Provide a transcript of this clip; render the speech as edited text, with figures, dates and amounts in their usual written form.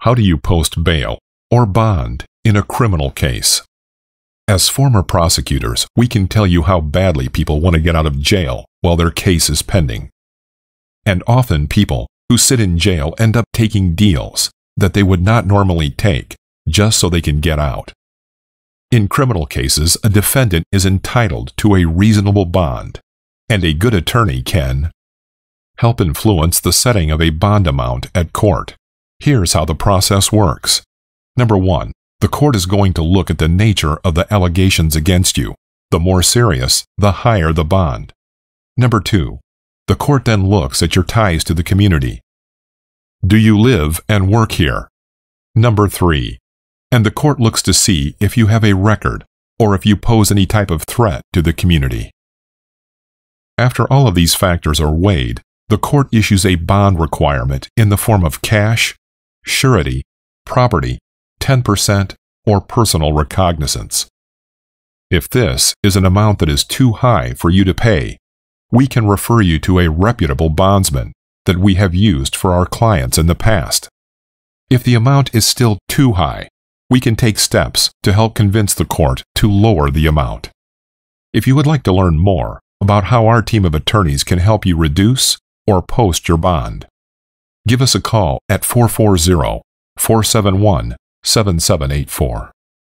How do you post bail or bond in a criminal case? As former prosecutors, we can tell you how badly people want to get out of jail while their case is pending. And often people who sit in jail end up taking deals that they would not normally take just so they can get out. In criminal cases, a defendant is entitled to a reasonable bond, and a good attorney can help influence the setting of a bond amount at court. Here's how the process works. Number 1. The court is going to look at the nature of the allegations against you. The more serious, the higher the bond. Number 2. The court then looks at your ties to the community. Do you live and work here? Number 3. And the court looks to see if you have a record or if you pose any type of threat to the community. After all of these factors are weighed, the court issues a bond requirement in the form of cash, surety, property, 10%, or personal recognizance. If this is an amount that is too high for you to pay, we can refer you to a reputable bondsman that we have used for our clients in the past. If the amount is still too high, we can take steps to help convince the court to lower the amount. If you would like to learn more about how our team of attorneys can help you reduce or post your bond, give us a call at 440-471-7784.